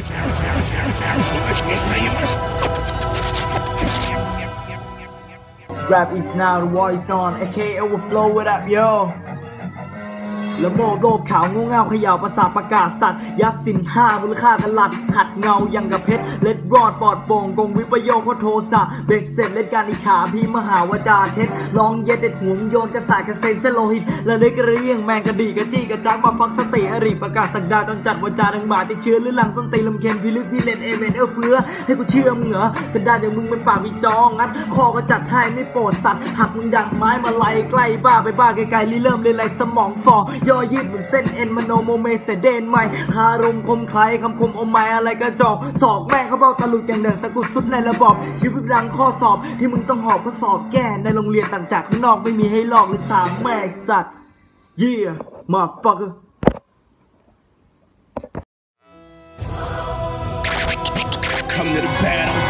Rap is now the war is on, aka overflow it up, yo. ระบบโลกขาวงูเงาเขย่าประสาทประกาศสัตว์ยัดสินห้ามูลค่ากันหลัดขัดเงายังกับเพชรเล็ดรอดปอดโป่งกงวิปโยคโทสะเบกเสร็จเล่นการอิจฉาพี่มหาวจาเทศลองเย็ดเด็ดหัวโยนกระสายกระเซ็นเส้นโลหิตระเล็กกระเรียงแมงกระดีกระจี้กระจักมาฟักสติอริประกาศสักดาจนจัดวจาดังบาดที่เชื้อหรือหลังส้นตีลำเค็มพิลึกพิเลนเอเวนเอเฟื้อให้กูเชื่อมึงเหรอสันดาอย่างมึงเป็นปากวิจองงัดคอก็จัดให้ไม่โปรดสัตว์หักมึงดังไม้มาไล่ใกล้บ้าไปบ้าไกลๆรีเริ่มเรียนไรสมองฟอย่อยืดเหมือนเส้นเอ็นมโนโมเมเสเดนใหม่คารมคมคล้ายคำคมอมไม้อะไรกระจอกสอกแม่งเขาเบาตะลุดอย่างเดินตะกุดสุดในระบอบชีวิตรังข้อสอบที่มึงต้องหอบข้อสอบแก้ในโรงเรียนต่างจากข้างนอกไม่มีให้ลอกหรือถามแม่สัตว์เยี่ยมากฟัก